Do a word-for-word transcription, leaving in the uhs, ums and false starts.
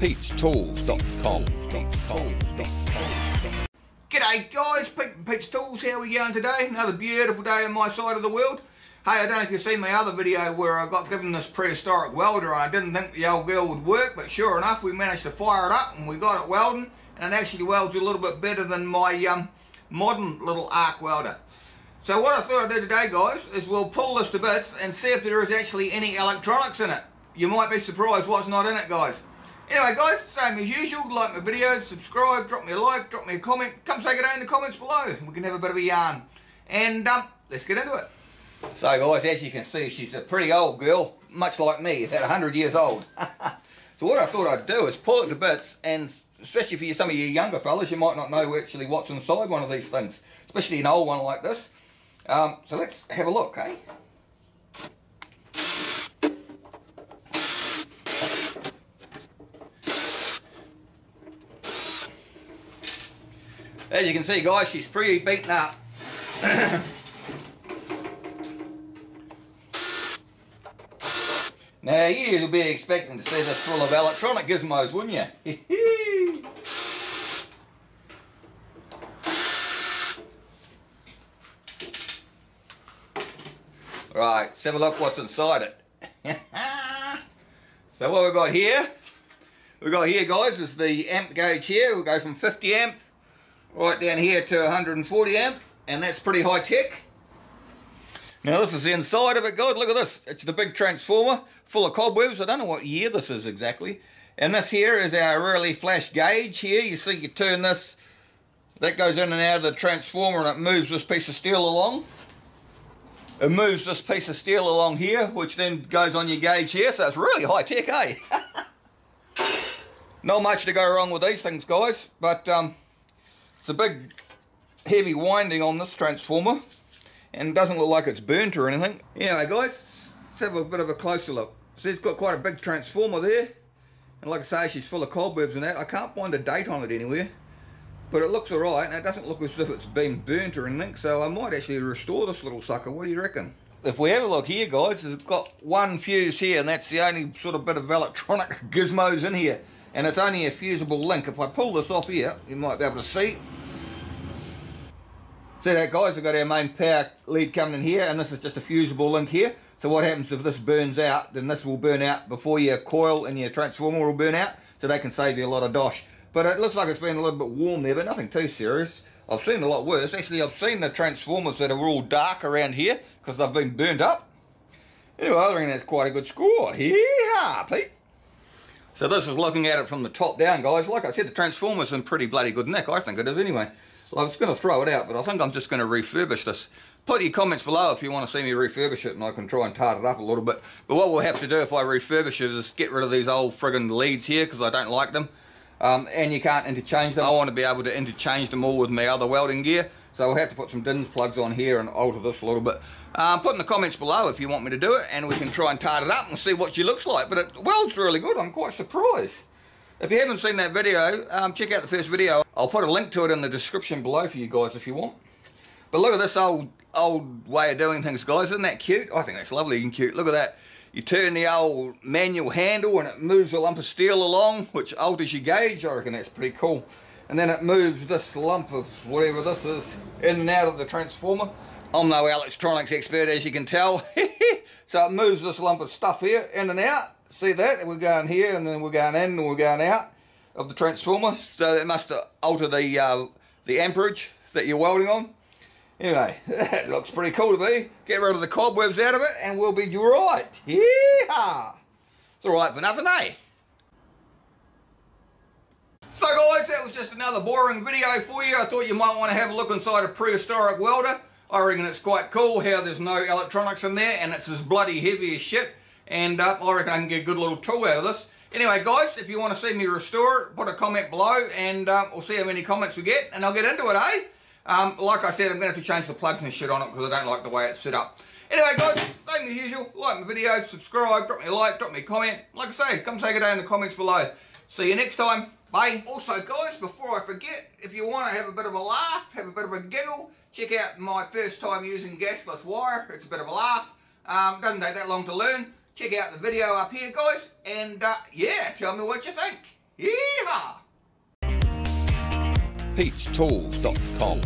peachtools dot com. G'day guys, Pete from Peachtools here with you on today. Another beautiful day on my side of the world. Hey, I don't know if you've seen my other video where I got given this prehistoric welder and I didn't think the old girl would work, but sure enough we managed to fire it up and we got it welding, and it actually welds a little bit better than my um, modern little arc welder. So what I thought I'd do today guys is we'll pull this to bits and see if there is actually any electronics in it. You might be surprised what's not in it guys. Anyway guys, same as usual, like my videos, subscribe, drop me a like, drop me a comment, come say good day in the comments below, we can have a bit of a yarn. And um, let's get into it. So guys, as you can see, she's a pretty old girl, much like me, about a hundred years old. So what I thought I'd do is pull it to bits, and especially for you, some of you younger fellas, you might not know actually what's inside one of these things, especially an old one like this. Um, so let's have a look, eh? As you can see guys, she's pretty beaten up. Now you'd be expecting to see this full of electronic gizmos, wouldn't you? Right, let's have a look what's inside it. So what we've got here, we've got here guys is the amp gauge here. We'll go from fifty amp right down here to one hundred and forty amp, and that's pretty high tech. Now this is the inside of it guys, look at this, it's the big transformer full of cobwebs. I don't know what year this is exactly. And this here is our really flash gauge here, you see you turn this, that goes in and out of the transformer and it moves this piece of steel along. It moves this piece of steel along here, which then goes on your gauge here, so it's really high tech, eh? Not much to go wrong with these things guys, but um, it's a big heavy winding on this transformer. And it doesn't look like it's burnt or anything. Anyway guys, let's have a bit of a closer look. See, it's got quite a big transformer there. And like I say, she's full of cobwebs and that. I can't find a date on it anywhere. But it looks alright, and it doesn't look as if it's been burnt or anything. So I might actually restore this little sucker. What do you reckon? If we have a look here guys, it's got one fuse here. And that's the only sort of bit of electronic gizmos in here. And it's only a fusible link. If I pull this off here, you might be able to see. See that guys, we've got our main power lead coming in here, and this is just a fusible link here. So what happens if this burns out, then this will burn out before your coil and your transformer will burn out, so they can save you a lot of dosh. But it looks like it's been a little bit warm there, but nothing too serious. I've seen a lot worse. Actually, I've seen the transformers that are all dark around here, because they've been burned up. Anyway, I think that's quite a good score. Yeah, Pete. So this is looking at it from the top down, guys. Like I said, the transformer's in pretty bloody good nick, I think it is anyway. I was going to throw it out, but I think I'm just going to refurbish this. Put your comments below if you want to see me refurbish it, and I can try and tart it up a little bit. But what we'll have to do if I refurbish it is get rid of these old friggin' leads here, because I don't like them. Um, and you can't interchange them. I want to be able to interchange them all with my other welding gear. So we'll have to put some dinse plugs on here and alter this a little bit. Um, put in the comments below if you want me to do it, and we can try and tart it up and see what she looks like. But it welds really good, I'm quite surprised. If you haven't seen that video, um, check out the first video. I'll put a link to it in the description below for you guys if you want. But look at this old old way of doing things, guys. Isn't that cute? I think that's lovely and cute. Look at that. You turn the old manual handle and it moves a lump of steel along, which alters your gauge. I reckon that's pretty cool. And then it moves this lump of whatever this is in and out of the transformer. I'm no electronics expert, as you can tell. So it moves this lump of stuff here in and out. See that? We're going here, and then we're going in, and we're going out of the transformer. So it must alter the uh, the amperage that you're welding on. Anyway, that looks pretty cool to me. Get rid of the cobwebs out of it, and we'll be right. Yeah, it's all right for nothing, eh? So guys, that was just another boring video for you. I thought you might want to have a look inside a prehistoric welder. I reckon it's quite cool how there's no electronics in there, and it's as bloody heavy as shit. And uh, I reckon I can get a good little tool out of this. Anyway guys, if you want to see me restore it, put a comment below, and um, we'll see how many comments we get, and I'll get into it, eh? Um, like I said, I'm going to have to change the plugs and shit on it, because I don't like the way it's set up. Anyway guys, same as usual, like my video, subscribe, drop me a like, drop me a comment. Like I say, come say good day in the comments below. See you next time, bye. Also guys, before I forget, if you want to have a bit of a laugh, have a bit of a giggle, check out my first time using gasless wire, it's a bit of a laugh. Um, doesn't take that long to learn. Check out the video up here, guys, and, uh, yeah, tell me what you think. Yeehaw! Peachtools dot com.